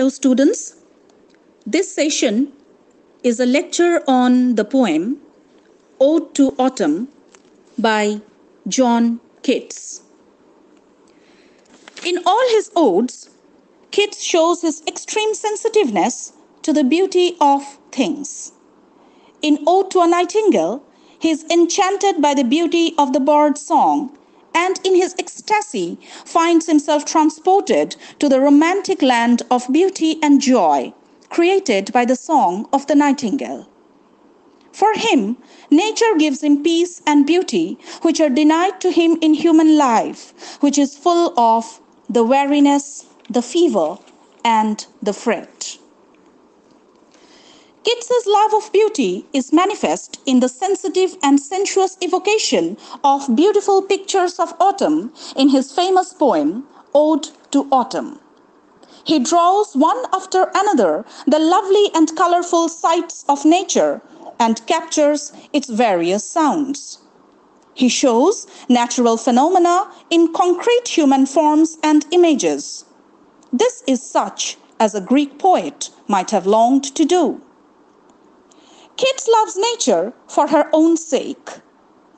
Hello students, this session is a lecture on the poem Ode to Autumn by John Keats. In all his odes, Keats shows his extreme sensitiveness to the beauty of things. In Ode to a Nightingale, he is enchanted by the beauty of the bird's song, and in his ecstasy finds himself transported to the romantic land of beauty and joy created by the song of the nightingale. For him, nature gives him peace and beauty which are denied to him in human life, which is full of the weariness, the fever, and the fret. Keats's love of beauty is manifest in the sensitive and sensuous evocation of beautiful pictures of autumn in his famous poem, Ode to Autumn. He draws one after another the lovely and colorful sights of nature and captures its various sounds. He shows natural phenomena in concrete human forms and images. This is such as a Greek poet might have longed to do. Keats loves nature for her own sake.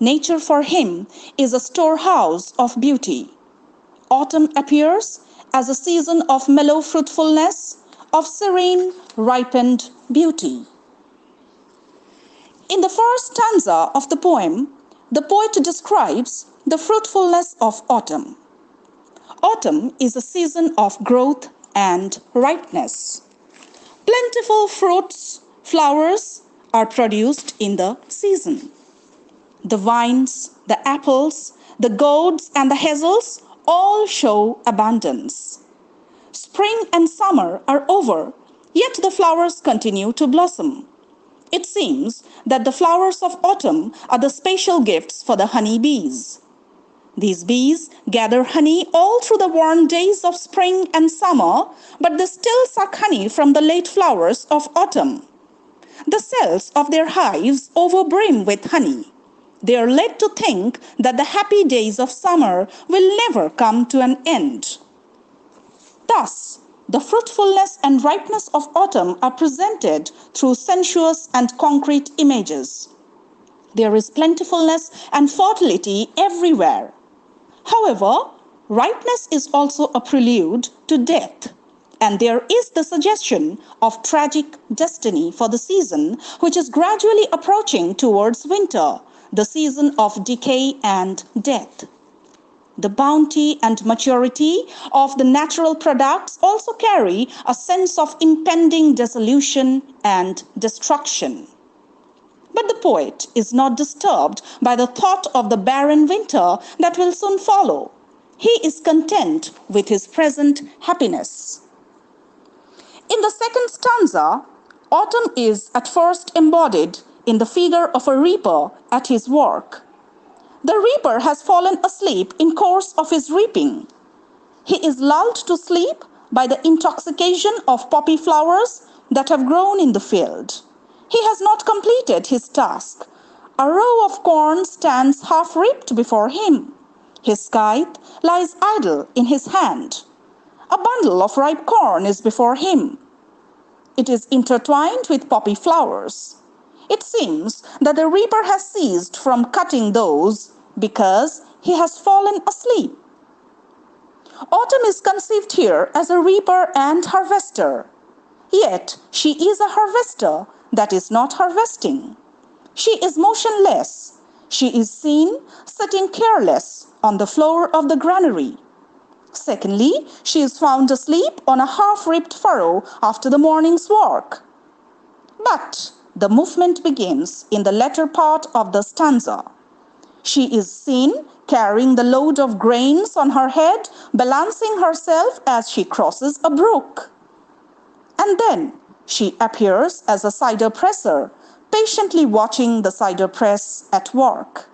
Nature for him is a storehouse of beauty. Autumn appears as a season of mellow fruitfulness, of serene, ripened beauty. In the first stanza of the poem, the poet describes the fruitfulness of autumn. Autumn is a season of growth and ripeness. Plentiful fruits, flowers, are produced in the season. The vines, the apples, the gourds, and the hazels all show abundance. Spring and summer are over, yet the flowers continue to blossom. It seems that the flowers of autumn are the special gifts for the honey bees. These bees gather honey all through the warm days of spring and summer, but they still suck honey from the late flowers of autumn. The cells of their hives overbrim with honey. They are led to think that the happy days of summer will never come to an end. Thus, the fruitfulness and ripeness of autumn are presented through sensuous and concrete images. There is plentifulness and fertility everywhere. However, ripeness is also a prelude to death. And there is the suggestion of tragic destiny for the season, which is gradually approaching towards winter, the season of decay and death. The bounty and maturity of the natural products also carry a sense of impending dissolution and destruction. But the poet is not disturbed by the thought of the barren winter that will soon follow. He is content with his present happiness. In the second stanza, autumn is at first embodied in the figure of a reaper at his work. The reaper has fallen asleep in course of his reaping. He is lulled to sleep by the intoxication of poppy flowers that have grown in the field. He has not completed his task. A row of corn stands half ripped before him. His scythe lies idle in his hand. A bundle of ripe corn is before him. It is intertwined with poppy flowers. It seems that the reaper has ceased from cutting those because he has fallen asleep. Autumn is conceived here as a reaper and harvester. Yet she is a harvester that is not harvesting. She is motionless. She is seen sitting careless on the floor of the granary. Secondly, she is found asleep on a half-ripped furrow after the morning's work. But the movement begins in the latter part of the stanza. She is seen carrying the load of grains on her head, balancing herself as she crosses a brook. And then she appears as a cider presser, patiently watching the cider press at work.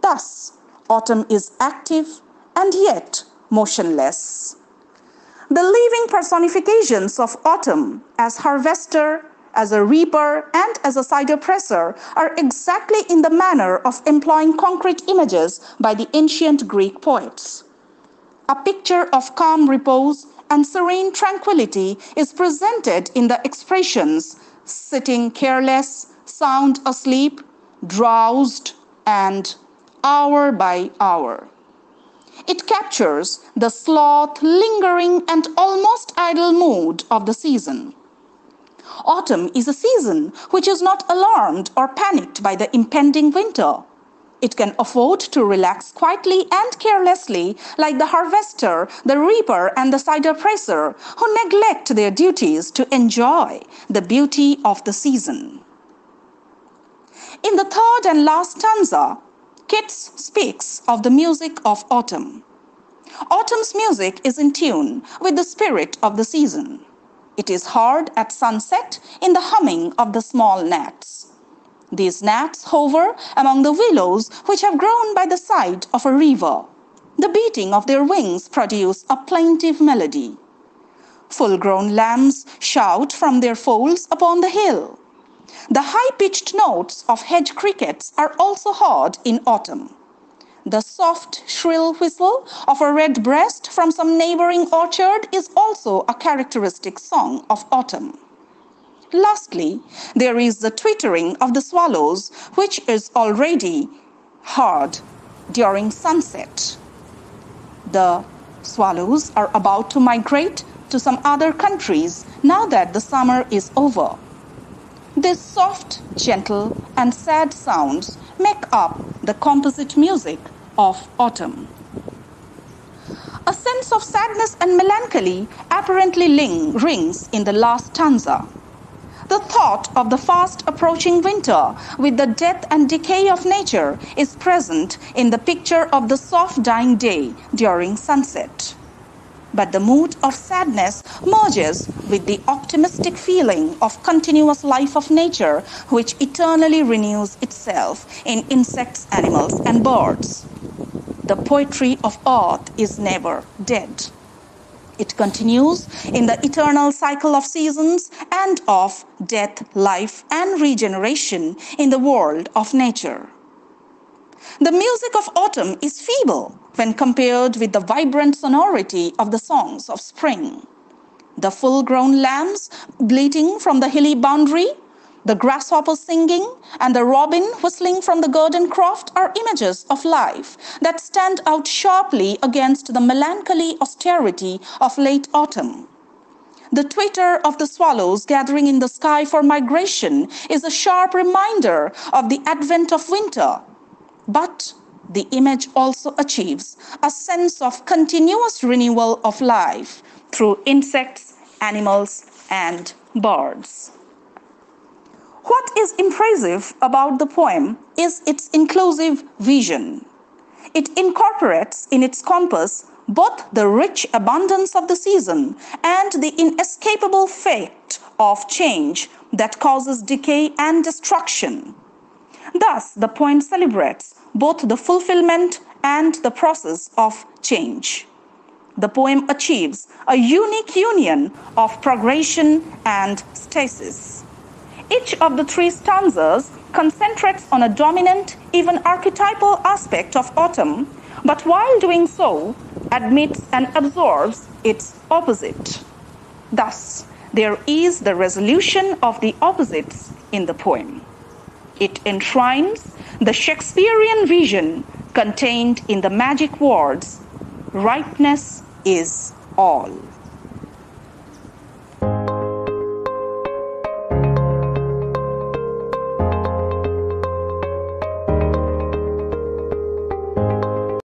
Thus, autumn is active and yet motionless. The living personifications of autumn as harvester, as a reaper, and as a cider presser are exactly in the manner of employing concrete images by the ancient Greek poets. A picture of calm repose and serene tranquility is presented in the expressions sitting careless, sound asleep, drowsed, and hour by hour. It captures the sloth, lingering, and almost idle mood of the season. Autumn is a season which is not alarmed or panicked by the impending winter. It can afford to relax quietly and carelessly, like the harvester, the reaper, and the cider presser, who neglect their duties to enjoy the beauty of the season. In the third and last stanza, Keats speaks of the music of autumn. Autumn's music is in tune with the spirit of the season. It is heard at sunset in the humming of the small gnats. These gnats hover among the willows which have grown by the side of a river. The beating of their wings produce a plaintive melody. Full-grown lambs shout from their folds upon the hill. The high-pitched notes of hedge crickets are also heard in autumn. The soft, shrill whistle of a redbreast from some neighboring orchard is also a characteristic song of autumn. Lastly, there is the twittering of the swallows, which is already heard during sunset. The swallows are about to migrate to some other countries now that the summer is over. These soft, gentle, and sad sounds make up the composite music of autumn. A sense of sadness and melancholy apparently rings in the last stanza. The thought of the fast approaching winter with the death and decay of nature is present in the picture of the soft dying day during sunset. But the mood of sadness merges with the optimistic feeling of continuous life of nature, which eternally renews itself in insects, animals, and birds. The poetry of earth is never dead. It continues in the eternal cycle of seasons and of death, life, and regeneration in the world of nature. The music of autumn is feeble when compared with the vibrant sonority of the songs of spring. The full-grown lambs bleating from the hilly boundary, the grasshopper singing, and the robin whistling from the garden croft are images of life that stand out sharply against the melancholy austerity of late autumn. The twitter of the swallows gathering in the sky for migration is a sharp reminder of the advent of winter, but the image also achieves a sense of continuous renewal of life through insects, animals, and birds. What is impressive about the poem is its inclusive vision. It incorporates in its compass both the rich abundance of the season and the inescapable fate of change that causes decay and destruction. Thus, the poem celebrates both the fulfillment and the process of change. The poem achieves a unique union of progression and stasis. Each of the three stanzas concentrates on a dominant, even archetypal aspect of autumn, but while doing so, admits and absorbs its opposite. Thus, there is the resolution of the opposites in the poem. It enshrines the Shakespearean vision contained in the magic words, "Ripeness is all."